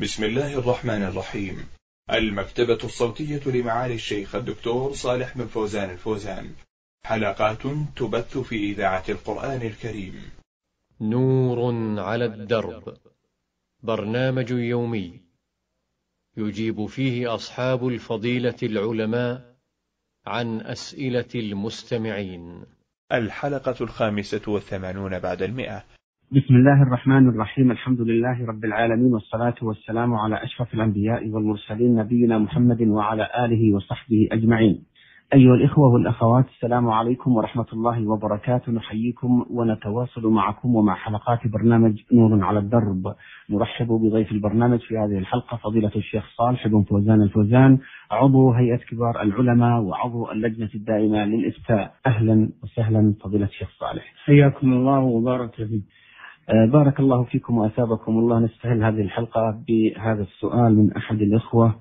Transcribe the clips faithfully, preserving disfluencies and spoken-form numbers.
بسم الله الرحمن الرحيم. المكتبة الصوتية لمعالي الشيخ الدكتور صالح بن فوزان الفوزان، حلقات تبث في إذاعة القرآن الكريم. نور على الدرب، برنامج يومي يجيب فيه أصحاب الفضيلة العلماء عن أسئلة المستمعين. الحلقة الخامسة والثمانون بعد المئة. بسم الله الرحمن الرحيم، الحمد لله رب العالمين، والصلاة والسلام على أشرف الأنبياء والمرسلين، نبينا محمد وعلى آله وصحبه أجمعين. أيها الإخوة والأخوات، السلام عليكم ورحمة الله وبركاته. نحييكم ونتواصل معكم ومع حلقات برنامج نور على الدرب. نرحب بضيف البرنامج في هذه الحلقة فضيلة الشيخ صالح بن فوزان الفوزان، عضو هيئة كبار العلماء وعضو اللجنة الدائمة للإفتاء. أهلا وسهلا فضيلة الشيخ صالح، حياكم الله وبارك فيكم. بارك الله فيكم وأثابكم الله. نستهل هذه الحلقة بهذا السؤال من أحد الإخوة،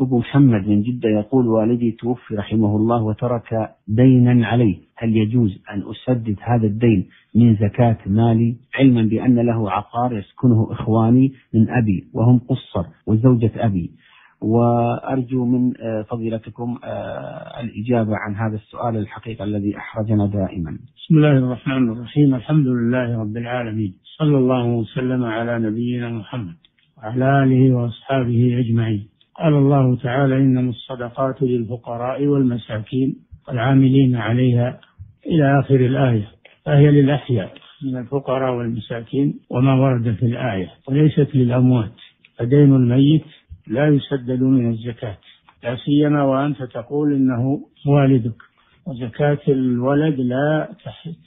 أبو محمد من جدة، يقول: والدي توفي رحمه الله وترك دينا عليه، هل يجوز أن أسدد هذا الدين من زكاة مالي، علما بأن له عقار يسكنه إخواني من أبي وهم قصر وزوجة أبي؟ وأرجو من فضيلتكم الإجابة عن هذا السؤال الحقيقي الذي أحرجنا دائما. بسم الله الرحمن الرحيم، الحمد لله رب العالمين، صلى الله وسلم على نبينا محمد وعلى آله وأصحابه أجمعين. قال الله تعالى: إنما الصدقات للفقراء والمساكين والعاملين عليها إلى آخر الآية، فهي للأحياء من الفقراء والمساكين وما ورد في الآية، وليست للأموات. فدين الميت لا يسدد من الزكاة، لا سيما وأنت تقول إنه والدك، وزكاة الولد لا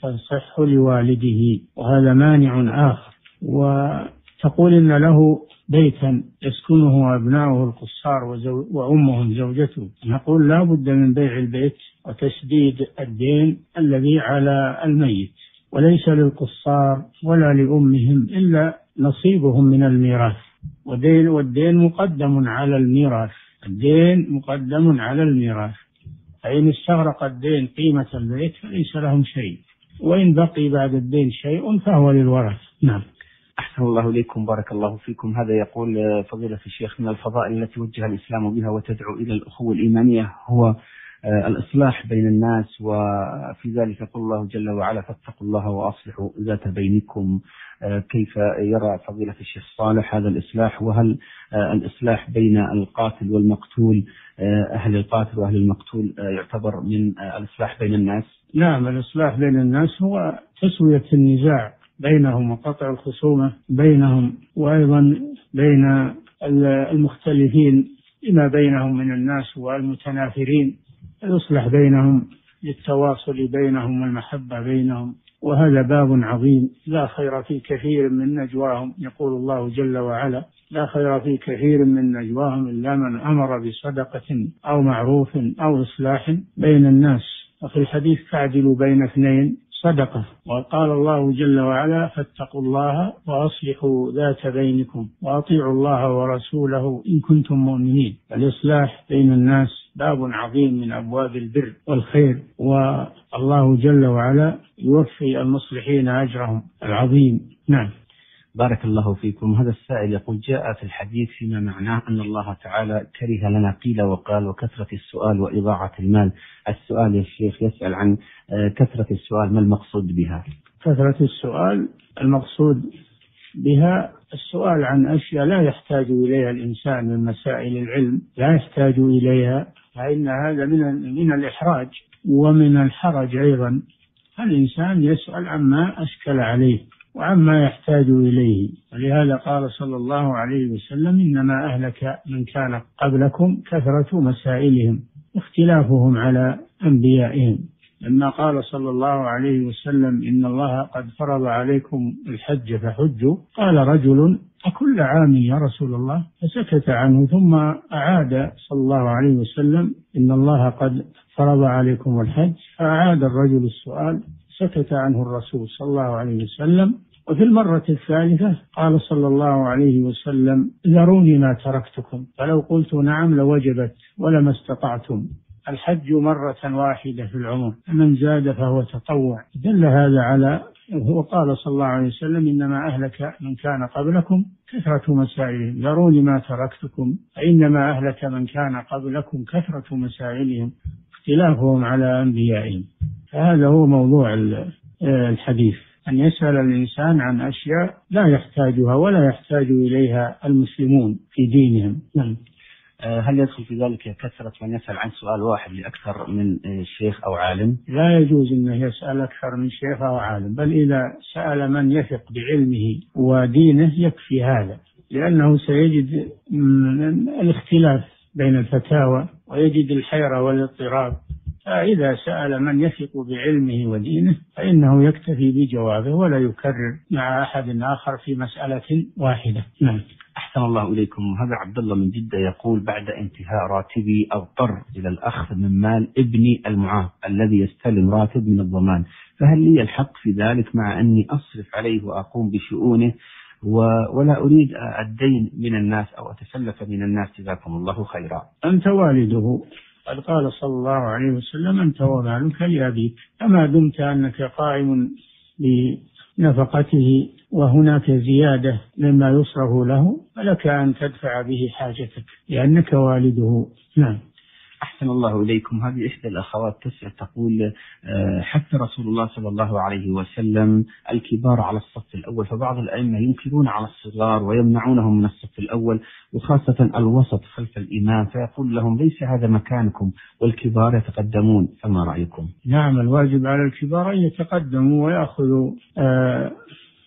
تصح لوالده، وهذا مانع آخر. وتقول إن له بيتا يسكنه أبناؤه القصار وأمهم زوجته. نقول لا بد من بيع البيت وتسديد الدين الذي على الميت، وليس للقصار ولا لأمهم إلا نصيبهم من الميراث، ودين والدين مقدم على الميراث، الدين مقدم على الميراث. فإن استغرق الدين قيمة البيت فليس لهم شيء، وإن بقي بعد الدين شيء فهو للورث. نعم. أحسن الله إليكم، بارك الله فيكم. هذا يقول فضيلة الشيخ: من الفضائل التي وجه الإسلام بها وتدعو إلى الأخوة الإيمانية هو الإصلاح بين الناس، وفي ذلك قال الله جل وعلا: فاتقوا الله وأصلحوا ذات بينكم. كيف يرى فضيلة الشيخ صالح هذا الإصلاح، وهل الإصلاح بين القاتل والمقتول، أهل القاتل وأهل المقتول، يعتبر من الإصلاح بين الناس؟ نعم، الإصلاح بين الناس هو تسوية النزاع بينهم وقطع الخصومة بينهم، وأيضا بين المختلفين لما بينهم من الناس والمتنافرين، الإصلاح بينهم للتواصل بينهم والمحبة بينهم. وهذا باب عظيم، لا خير في كثير من نجواهم، يقول الله جل وعلا: لا خير في كثير من نجواهم إلا من أمر بصدقة أو معروف أو إصلاح بين الناس. وفي الحديث: فاعدلوا بين اثنين صدقة. وقال الله جل وعلا: فاتقوا الله وأصلحوا ذات بينكم وأطيعوا الله ورسوله إن كنتم مؤمنين. الإصلاح بين الناس باب عظيم من أبواب البر والخير، والله جل وعلا يوفي المصلحين أجرهم العظيم. نعم، بارك الله فيكم. هذا السائل يقول: جاء في الحديث فيما معناه أن الله تعالى كره لنا قيل وقال وكثرة السؤال وإضاعة المال. السؤال يا شيخ يسأل عن كثرة السؤال، ما المقصود بها؟ كثرة السؤال المقصود بها السؤال عن أشياء لا يحتاج إليها الإنسان من مسائل العلم، لا يحتاج إليها، فإن هذا من من الإحراج ومن الحرج أيضا. الإنسان يسأل عما أشكل عليه وعما يحتاج إليه، ولهذا قال صلى الله عليه وسلم: إنما أهلك من كان قبلكم كثرة مسائلهم واختلافهم على أنبيائهم. لما قال صلى الله عليه وسلم: إن الله قد فرض عليكم الحج فحجوا، قال رجل: أكل عام يا رسول الله؟ فسكت عنه، ثم أعاد صلى الله عليه وسلم: إن الله قد فرض عليكم الحج، فأعاد الرجل السؤال، سكت عنه الرسول صلى الله عليه وسلم. وفي المرة الثالثة قال صلى الله عليه وسلم: ذروني ما تركتكم، فلو قلت نعم لوجبت ولما استطعتم. الحج مرة واحدة في العمر، فمن زاد فهو تطوع. دل هذا على هو قال صلى الله عليه وسلم: إنما أهلك من كان قبلكم كثرة مسائلهم ذروني ما تركتكم، فإنما أهلك من كان قبلكم كثرة مسائلهم اختلافهم على أنبيائهم. فهذا هو موضوع الحديث، أن يسأل الإنسان عن أشياء لا يحتاجها ولا يحتاج إليها المسلمون في دينهم. نعم. هل يدخل في ذلك كثرة من يسأل عن سؤال واحد لأكثر من شيخ أو عالم؟ لا يجوز أنه يسأل أكثر من شيخ أو عالم، بل إذا سأل من يثق بعلمه ودينه يكفي هذا، لأنه سيجد الاختلاف بين الفتاوى ويجد الحيرة والاضطراب. فإذا سأل من يثق بعلمه ودينه فإنه يكتفي بجوابه ولا يكرر مع أحد آخر في مسألة واحدة. نعم. أحسن الله إليكم. هذا عبد الله من جدة يقول: بعد انتهاء راتبي أضطر إلى الأخذ من مال ابني المعاق الذي يستلم راتب من الضمان، فهل لي الحق في ذلك مع أني أصرف عليه وأقوم بشؤونه ولا أريد الدين من الناس أو أتسلف من الناس؟ جزاكم الله خيرا. أنت والده، قد قال صلى الله عليه وسلم: أنت ومالك لأبيك، أما دمت أنك قائم بنفقته وهناك زيادة مما يصرف له فلك أن تدفع به حاجتك لأنك والده. نعم. أحسن الله إليكم. هذه إحدى الأخوات تسأل تقول: حتى رسول الله صلى الله عليه وسلم الكبار على الصف الأول، فبعض الأئمة ينكرون على الصغار ويمنعونهم من الصف الأول وخاصة الوسط خلف الإمام، فيقول لهم: ليس هذا مكانكم، والكبار يتقدمون، فما رأيكم؟ نعم، الواجب على الكبار أن يتقدموا ويأخذوا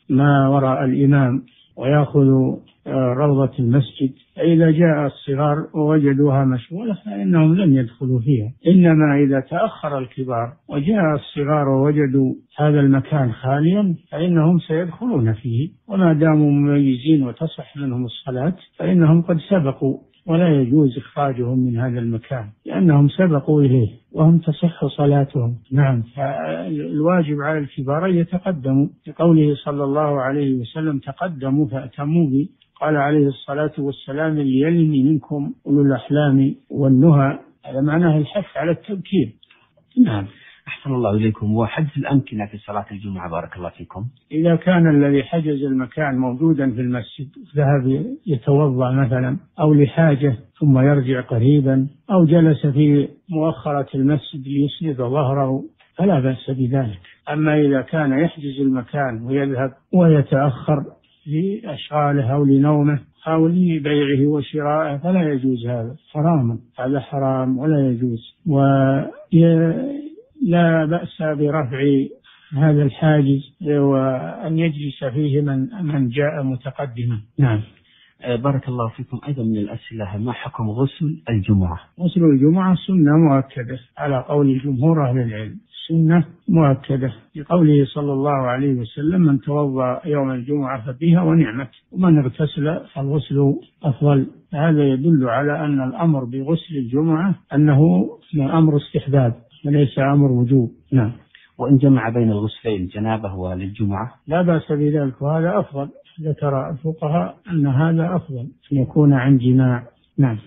ما وراء الإمام ويأخذوا روضة المسجد. إذا جاء الصغار ووجدوها مشغولة فإنهم لم يدخلوا فيها، إنما إذا تأخر الكبار وجاء الصغار ووجدوا هذا المكان خاليا فإنهم سيدخلون فيه، وما داموا مميزين وتصح منهم الصلاة فإنهم قد سبقوا، ولا يجوز إخراجهم من هذا المكان لأنهم سبقوا إليه وهم تصح صلاتهم. نعم. فالواجب على الكبار يتقدموا، لقوله صلى الله عليه وسلم: تقدموا فأتموا بي. قال عليه الصلاة والسلام: ليلني منكم أولو الأحلام والنهى. هذا معناه الحث على التبكير. نعم. أحسن الله إليكم. وحجز الأمكنة في صلاة الجمعة، بارك الله فيكم، إذا كان الذي حجز المكان موجودا في المسجد ذهب يتوضأ مثلا أو لحاجة ثم يرجع قريبا أو جلس في مؤخرة المسجد ليسند ظهره فلا بأس بذلك. أما إذا كان يحجز المكان ويذهب ويتأخر لأشغاله أو لنومه أو لبيعه وشرائه فلا يجوز هذا، حراما، هذا حرام ولا يجوز. ولا بأس برفع هذا الحاجز وأن يجلس فيه من من جاء متقدما. نعم. بارك الله فيكم. أيضا من الأسئلة: ما حكم غسل الجمعة؟ غسل الجمعة سنة مؤكدة على قول جمهور أهل العلم، سنة مؤكدة، لقوله صلى الله عليه وسلم: من توضأ يوم الجمعة فبها ونعمت، ومن اغتسل فالغسل أفضل. هذا يدل على أن الأمر بغسل الجمعة أنه أمر استحباب وليس أمر وجوب. نعم. وإن جمع بين الغسلين جنابه وللجمعة لا بأس بذلك، وهذا أفضل، ذكر الفقهاء أن هذا أفضل أن يكون عن جماع. نعم.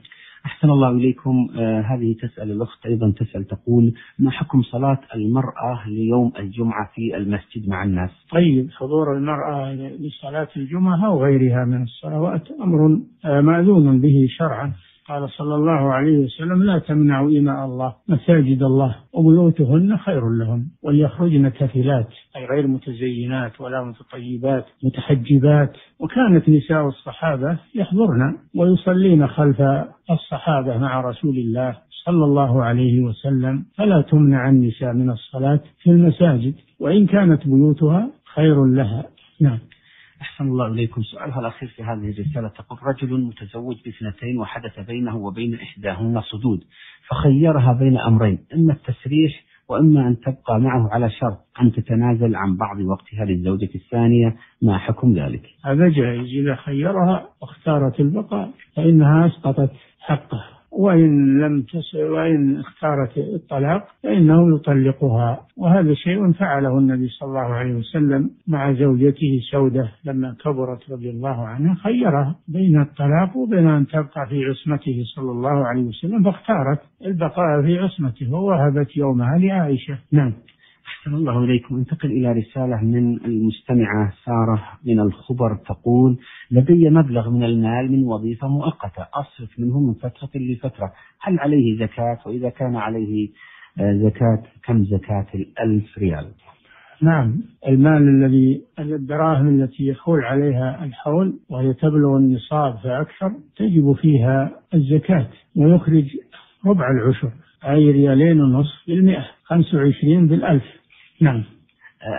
أحسن الله إليكم. آه هذه تسأل الأخت، أيضا تسأل تقول: ما حكم صلاة المرأة ليوم الجمعة في المسجد مع الناس؟ طيب، حضور المرأة لصلاة الجمعة أو غيرها من الصلوات أمر آه مأذون به شرعا. قال صلى الله عليه وسلم: لا تمنعوا إماء الله مساجد الله وبيوتهن خير لهم، وليخرجن كفلات، أي غير متزينات ولا متطيبات، متحجبات. وكانت نساء الصحابة يحضرن ويصلين خلف الصحابة مع رسول الله صلى الله عليه وسلم، فلا تمنع النساء من الصلاة في المساجد وإن كانت بيوتها خير لها. نعم. أحسن الله إليكم. سؤالها الأخير في هذه الرسالة تقول: رجل متزوج باثنتين وحدث بينه وبين إحداهن صدود، فخيرها بين أمرين: إما التسريح وإما أن تبقى معه على شرط أن تتنازل عن بعض وقتها للزوجة الثانية، ما حكم ذلك؟ هذا جائز إذا خيرها واختارت البقاء فإنها أسقطت حقه، وإن لم تس... وإن اختارت الطلاق فإنه يطلقها. وهذا شيء فعله النبي صلى الله عليه وسلم مع زوجته سودة لما كبرت رضي الله عنها، خيرها بين الطلاق وبين أن تبقى في عصمته صلى الله عليه وسلم، فاختارت البقاء في عصمته ووهبت يومها لعائشة. نعم. أحسن الله إليكم. انتقل إلى رسالة من المستمعة سارة من الخبر تقول: لدي مبلغ من المال من وظيفة مؤقتة أصرف منه من فترة لفترة، هل عليه زكاة؟ وإذا كان عليه زكاة كم زكاة الألف ريال؟ نعم، المال الذي الدراهم التي يحول عليها الحول وهي تبلغ النصاب فأكثر تجب فيها الزكاة، ويخرج ربع العشر أي ريالين ونصف بالمئة، خمسة وعشرين بالألف. نعم.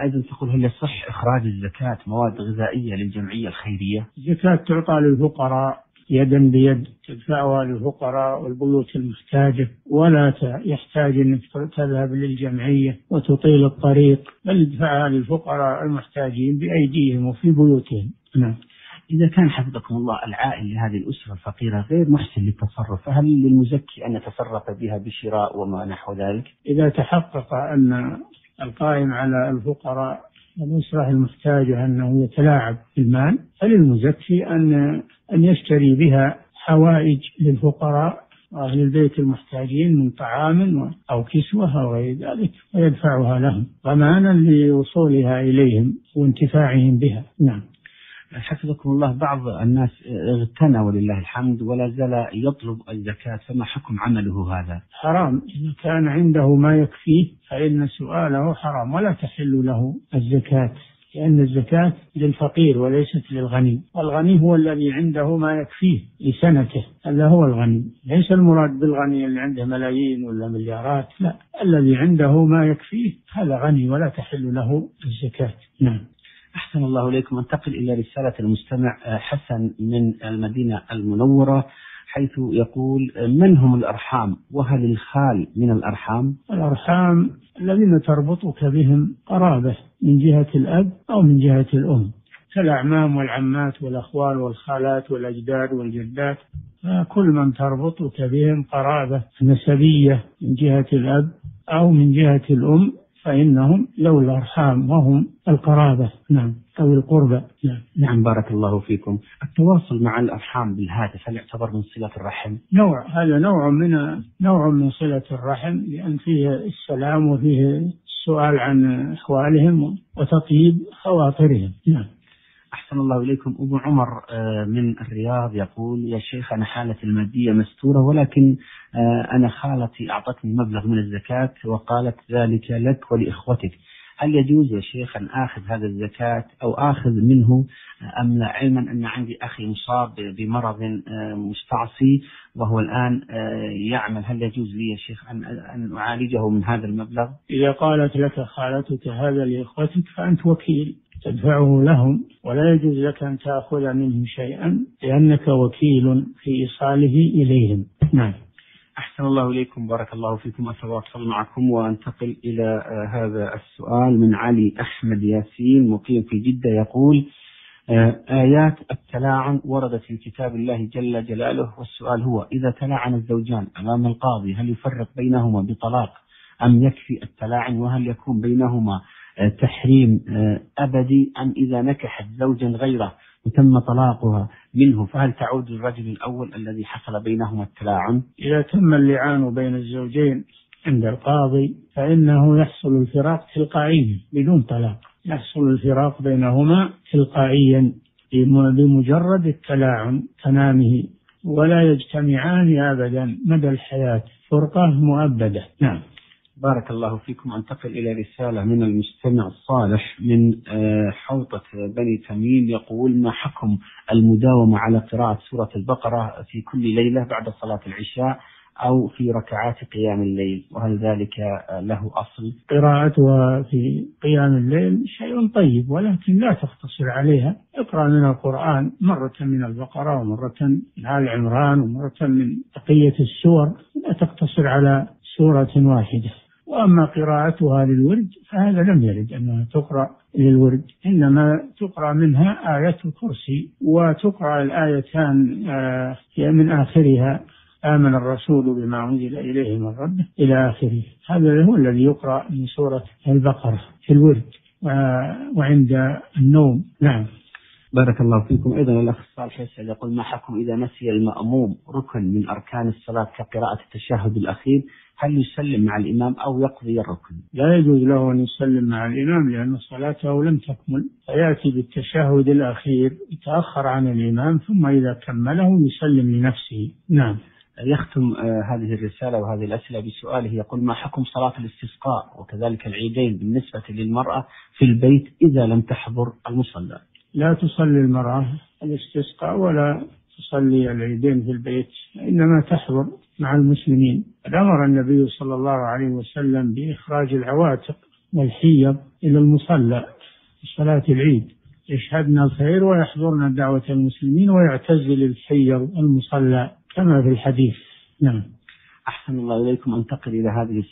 أيضا تقول: هل يصح إخراج الزكاة مواد غذائية للجمعية الخيرية؟ الزكاة تعطى للفقراء يدا بيد، تدفعها للفقراء والبيوت المحتاجة، ولا يحتاج أن تذهب للجمعية وتطيل الطريق، بل ادفعها للفقراء المحتاجين بأيديهم وفي بيوتهم. نعم. إذا كان حفظكم الله العائل لهذه الأسرة الفقيرة غير محسن للتصرف، فهل للمزكي أن يتصرف بها بشراء وما نحو ذلك؟ إذا تحقق أن القائم على الفقراء والأسرة المحتاجة أنه يتلاعب بالمال، فللمزكي أن أن يشتري بها حوائج للفقراء وأهل البيت المحتاجين من طعام أو كسوة أو غير ذلك، ويدفعها لهم ضمانا لوصولها إليهم وانتفاعهم بها. نعم. حفظكم الله، بعض الناس اغتنى ولله الحمد ولا زال يطلب الزكاة، فما حكم عمله هذا؟ حرام، إذا كان عنده ما يكفيه فإن سؤاله حرام ولا تحل له الزكاة، لأن الزكاة للفقير وليست للغني، والغني هو الذي عنده ما يكفيه لسنته، هذا هو الغني، ليس المراد بالغني اللي عنده ملايين ولا مليارات، لا، الذي عنده ما يكفيه هذا غني ولا تحل له الزكاة. نعم. أحسن الله إليكم. انتقل إلى رسالة المستمع حسن من المدينة المنورة، حيث يقول: من هم الأرحام وهل الخال من الأرحام؟ الأرحام الذين تربطك بهم قرابة من جهة الأب أو من جهة الأم، كالأعمام والعمات والأخوال والخالات والأجداد والجدات، كل من تربطك بهم قرابة نسبية من جهة الأب أو من جهة الأم فإنهم لو الأرحام وهم القرابة. نعم، أو القربة. نعم. نعم، بارك الله فيكم. التواصل مع الأرحام بالهاتف هل يعتبر من صلة الرحم؟ نوع، هذا نوع من نوع من صلة الرحم، لأن فيه السلام وفيه السؤال عن أحوالهم وتطيب خواطرهم. نعم. أحسن الله إليكم. أبو عمر من الرياض يقول: يا شيخ، أنا حالتي المادية مستورة، ولكن أنا خالتي أعطتني مبلغ من الزكاة وقالت: ذلك لك ولإخوتك، هل يجوز يا شيخ أن آخذ هذا الزكاة أو آخذ منه أم لا، علما أن عندي أخي مصاب بمرض مستعصي وهو الآن يعمل، هل يجوز لي يا شيخ أن أن أعالجه من هذا المبلغ؟ إذا قالت لك خالتك هذا لإخوتك فأنت وكيل تدفعه لهم، ولا يجوز لك أن تأخذ منهم شيئا لأنك وكيل في إيصاله إليهم. نعم. أحسن الله إليكم، بارك الله فيكم، أتواصل معكم. وأنتقل إلى هذا السؤال من علي أحمد ياسين مقيم في جدة، يقول: آيات التلاعن وردت في كتاب الله جل جلاله، والسؤال هو: إذا تلاعن الزوجان أمام القاضي هل يفرق بينهما بطلاق أم يكفي التلاعن؟ وهل يكون بينهما تحريم أبدي أم إذا نكحت زوجا غيره وتم طلاقها منه فهل تعود للرجل الأول الذي حصل بينهما التلاعن؟ إذا تم اللعان بين الزوجين عند القاضي فإنه يحصل الفراق تلقائيا بدون طلاق، يحصل الفراق بينهما تلقائيا بمجرد التلاعن تنامه، ولا يجتمعان أبدا مدى الحياة، فرقة مؤبدة. نعم، بارك الله فيكم. أنتقل إلى رسالة من المستمع صالح من حوطة بني تميم، يقول: ما حكم المداومة على قراءة سورة البقرة في كل ليلة بعد صلاة العشاء أو في ركعات قيام الليل، وهل ذلك له أصل؟ قراءتها في قيام الليل شيء طيب، ولكن لا تقتصر عليها، اقرأ من القرآن مرة من البقرة ومرة من آل عمران ومرة من بقية السور، لا تقتصر على سورة واحدة. وأما قراءتها للورد فهذا لم يرد أنها تقرأ للورد، إنما تقرأ منها آية الكرسي، وتقرأ الآيتان من آخرها آمن الرسول بما أنزل إليه من ربه إلى آخره، هذا هو الذي يقرأ من سورة البقرة في الورد وعند النوم. نعم، بارك الله فيكم. أيضا الأخ صالح يسأل يقول: ما حكم إذا نسي المأموم ركن من أركان الصلاة كقراءة التشهد الأخير، هل يسلم مع الإمام أو يقضي الركن؟ لا يجوز له أن يسلم مع الإمام لأن صلاته لم تكمل، فيأتي بالتشهد الأخير يتأخر عن الإمام، ثم إذا كمله يسلم لنفسه. نعم. يختم هذه الرسالة وهذه الأسئلة بسؤاله يقول: ما حكم صلاة الاستسقاء وكذلك العيدين بالنسبة للمرأة في البيت إذا لم تحضر المصلى؟ لا تصلي المرأة الاستسقاء ولا تصلي العيدين في البيت، إنما تحضر مع المسلمين. أمر النبي صلى الله عليه وسلم بإخراج العواتق والحيض إلى المصلى لصلاة العيد، يشهدنا الخير ويحضرنا دعوة المسلمين ويعتزل الحيض المصلى كما في الحديث. نعم. أحسن الله إليكم. أنتقل إلى هذه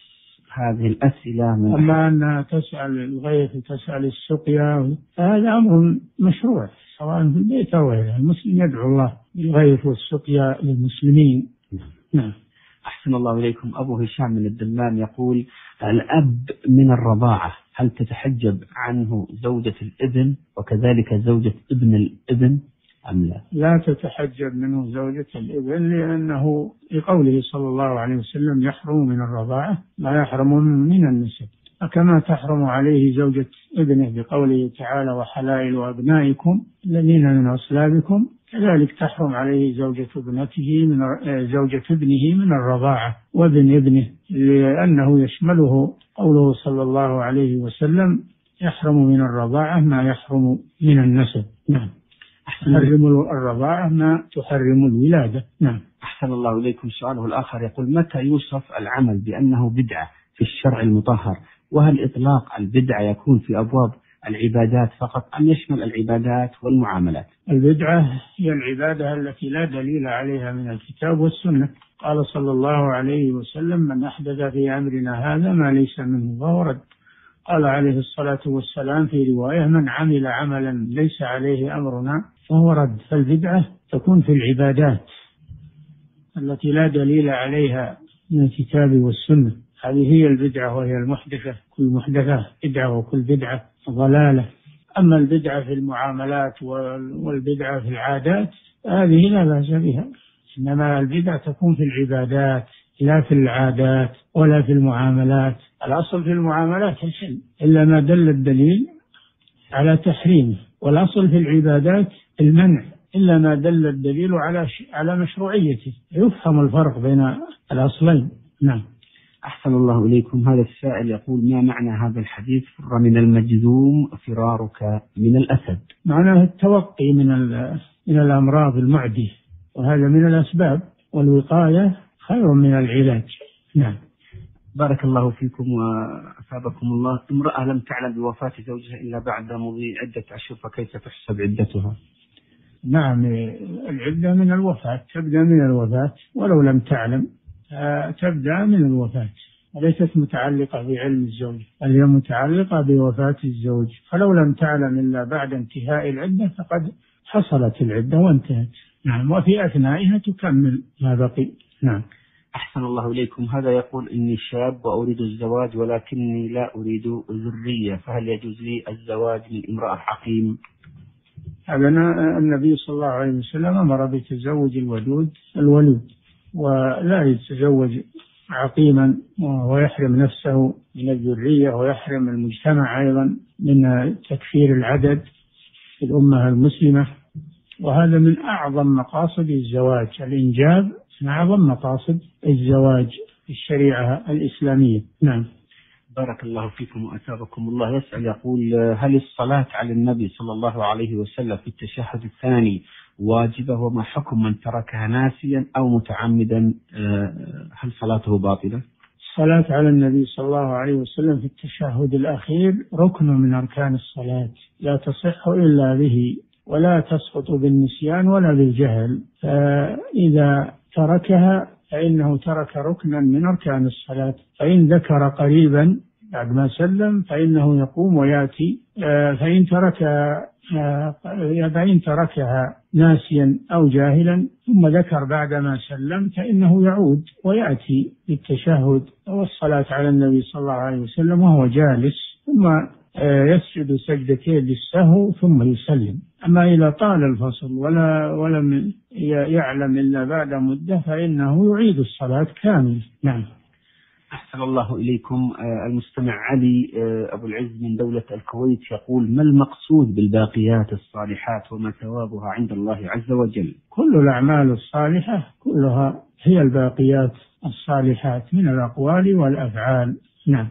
هذه الأسئلة. من أما أنها تسأل الغيث وتسأل السقيا فهذا أمر مشروع سواء في البيت أو غيره، المسلم يدعو الله بالغيث والسقيا للمسلمين. نعم. أحسن الله إليكم. أبو هشام من الدمام يقول: الأب من الرضاعة هل تتحجب عنه زوجة الابن وكذلك زوجة ابن الابن أم لا؟ لا تتحجب منه زوجة الابن، لأنه لقوله صلى الله عليه وسلم: يحرم من الرضاعة ما يحرم من النسب، كما تحرم عليه زوجة ابنه بقوله تعالى: وحلائل أبنائكم الذين من أصلابكم، كذلك تحرم عليه زوجة ابنته من زوجة ابنه من الرضاعة وابن ابنه، لأنه يشمله قوله صلى الله عليه وسلم: يحرم من الرضاعة ما يحرم من النسب. نعم. تحرم الرضاعة ما تحرم الولادة. نعم. أحسن الله إليكم. سؤاله الآخر يقول: متى يوصف العمل بأنه بدعة في الشرع المطهر؟ وهل إطلاق البدعة يكون في أبواب العبادات فقط أم يشمل العبادات والمعاملات؟ البدعة هي العبادة التي لا دليل عليها من الكتاب والسنة. قال صلى الله عليه وسلم: من أحدث في أمرنا هذا ما ليس منه فهو رد. قال عليه الصلاة والسلام في رواية: من عمل عملا ليس عليه أمرنا فهو رد. فالبدعة تكون في العبادات التي لا دليل عليها من الكتاب والسنة، هذه هي البدعة وهي المحدثة، كل محدثة بدعة وكل بدعة ضلالة. أما البدعة في المعاملات والبدعة في العادات هذه لا بأس بها، إنما البدعة تكون في العبادات لا في العادات ولا في المعاملات. الأصل في المعاملات الحل إلا ما دل الدليل على تحريمه، والأصل في العبادات المنع إلا ما دل الدليل على على مشروعيته. يفهم الفرق بين الأصلين. نعم. أحسن الله إليكم. هذا السائل يقول: ما معنى هذا الحديث: فر من المجذوم فرارك من الأسد؟ معناه التوقي من من الأمراض المعدية، وهذا من الأسباب، والوقاية خير من العلاج. نعم. بارك الله فيكم وأثابكم الله. امرأة لم تعلم بوفاة زوجها إلا بعد مضي عدة أشهر، فكيف تحسب عدتها؟ نعم، العدة من الوفاة، تبدأ من الوفاة ولو لم تعلم، تبدأ من الوفاة، وليست متعلقة بعلم الزوج، بل هي متعلقة بوفاة الزوج، فلو لم تعلم إلا بعد انتهاء العدة فقد حصلت العدة وانتهت. نعم. وفي أثنائها تكمل ما بقي. نعم. أحسن الله إليكم. هذا يقول: إني شاب وأريد الزواج ولكني لا أريد ذرية، فهل يجوز لي الزواج من امرأة عقيم؟ أبنا النبي صلى الله عليه وسلم أمر بتزوج الودود الولود، ولا يتزوج عقيما ويحرم نفسه من الذرية ويحرم المجتمع أيضا من تكفير العدد في الأمة المسلمة، وهذا من أعظم مقاصد الزواج، الإنجاب من أعظم مقاصد الزواج في الشريعة الإسلامية. نعم. بارك الله فيكم وأثابكم الله. يسأل يقول: هل الصلاة على النبي صلى الله عليه وسلم في التشهد الثاني واجبة، وما حكم من تركها ناسيا أو متعمدا، هل صلاته باطلة؟ الصلاة على النبي صلى الله عليه وسلم في التشهد الأخير ركن من أركان الصلاة، لا تصح إلا به، ولا تسقط بالنسيان ولا بالجهل، فإذا تركها فإنه ترك ركنا من أركان الصلاة. فإن ذكر قريبا بعد ما سلم فإنه يقوم ويأتي، فإن تركها فإن تركها ناسيا أو جاهلا ثم ذكر بعد ما سلم فإنه يعود ويأتي بالتشهد والصلاة على النبي صلى الله عليه وسلم وهو جالس، ثم يسجد سجدتين للسهو ثم يسلم. أما إذا طال الفصل ولا ولم يعلم إلا بعد مدة فإنه يعيد الصلاة كاملة. نعم. أحسن الله إليكم. المستمع علي أبو العز من دولة الكويت يقول: ما المقصود بالباقيات الصالحات وما ثوابها عند الله عز وجل؟ كل الأعمال الصالحة كلها هي الباقيات الصالحات من الأقوال والأفعال. نعم.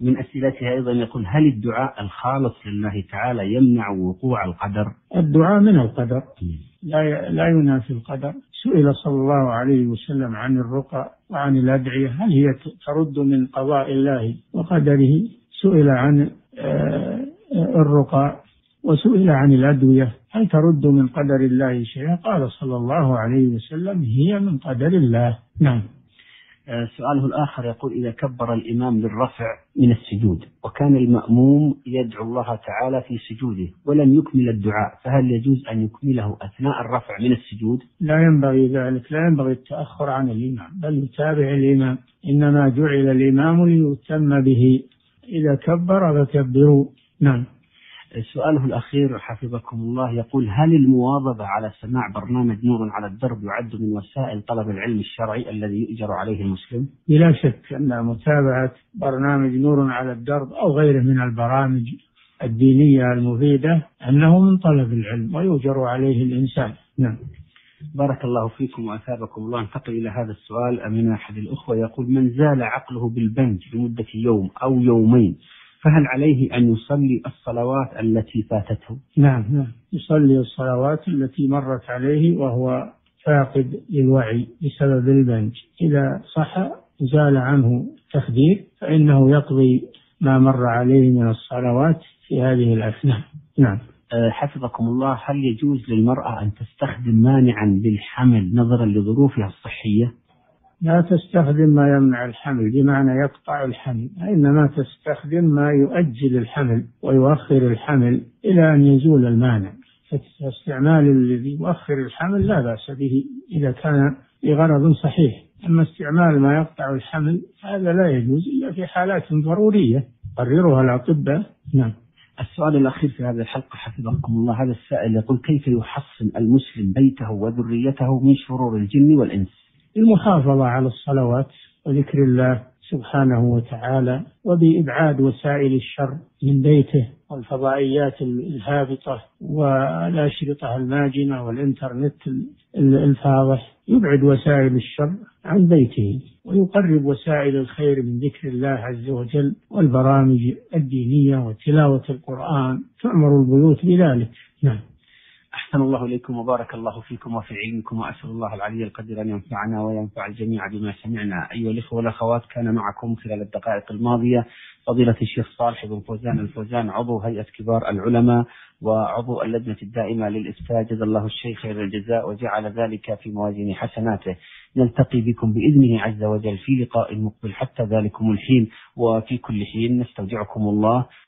من أسئلتها أيضا يقول: هل الدعاء الخالص لله تعالى يمنع وقوع القدر؟ الدعاء من القدر لا لا ينافي القدر. سئل صلى الله عليه وسلم عن الرقى وعن الأدعية هل هي ترد من قضاء الله وقدره. سئل عن الرقى وسئل عن الأدوية هل ترد من قدر الله شيئا؟ قال صلى الله عليه وسلم: هي من قدر الله. نعم. سؤاله الآخر يقول: إذا كبر الإمام للرفع من السجود وكان المأموم يدعو الله تعالى في سجوده ولم يكمل الدعاء، فهل يجوز أن يكمله أثناء الرفع من السجود؟ لا ينبغي ذلك، لا ينبغي التأخر عن الإمام، بل يتابع الإمام. إنما جعل الإمام ليتم به، إذا كبر فكبروا. نعم. سؤاله الأخير حفظكم الله يقول: هل المواظبة على سماع برنامج نور على الدرب يعد من وسائل طلب العلم الشرعي الذي يؤجر عليه المسلم؟ بلا شك أن متابعة برنامج نور على الدرب أو غيره من البرامج الدينية المفيدة أنه من طلب العلم ويؤجر عليه الإنسان. نعم. بارك الله فيكم وأثابكم الله. انتقل إلى هذا السؤال من أحد الأخوة يقول: من زال عقله بالبنج لمدة يوم أو يومين فهل عليه أن يصلي الصلوات التي فاتته؟ نعم نعم، يصلي الصلوات التي مرت عليه وهو فاقد للوعي بسبب البنج. إذا صح زال عنه تخدير فإنه يقضي ما مر عليه من الصلوات في هذه الأثناء. نعم. حفظكم الله، هل يجوز للمرأة أن تستخدم مانعا للحمل نظرا لظروفها الصحية؟ لا تستخدم ما يمنع الحمل بمعنى يقطع الحمل، إنما تستخدم ما يؤجل الحمل ويؤخر الحمل إلى أن يزول المانع. فاستعمال الذي يؤخر الحمل لا بأس به إذا كان لغرض صحيح، أما استعمال ما يقطع الحمل هذا لا يجوز إلا في حالات ضرورية قررها الأطباء. نعم. السؤال الأخير في هذه الحلقة حفظكم الله، هذا السائل يقول: كيف يحصن المسلم بيته وذريته من شرور الجن والإنس؟ المحافظة على الصلوات وذكر الله سبحانه وتعالى، وبإبعاد وسائل الشر من بيته والفضائيات الهابطة والأشرطة الماجنة والإنترنت الفاضح. يبعد وسائل الشر عن بيته ويقرب وسائل الخير من ذكر الله عز وجل والبرامج الدينية وتلاوة القرآن، تعمر البيوت بذلك. نعم. أحسن الله إليكم وبارك الله فيكم وفي علمكم، وأسأل الله العلي القدير أن ينفعنا وينفع الجميع بما سمعنا. أيها الإخوة والأخوات، كان معكم خلال الدقائق الماضية فضيلة الشيخ صالح بن فوزان الفوزان عضو هيئة كبار العلماء وعضو اللجنة الدائمة للإفتاء، جزا الله الشيخ خير الجزاء وجعل ذلك في موازين حسناته. نلتقي بكم بإذنه عز وجل في لقاء مقبل، حتى ذلكم الحين وفي كل حين نستودعكم الله.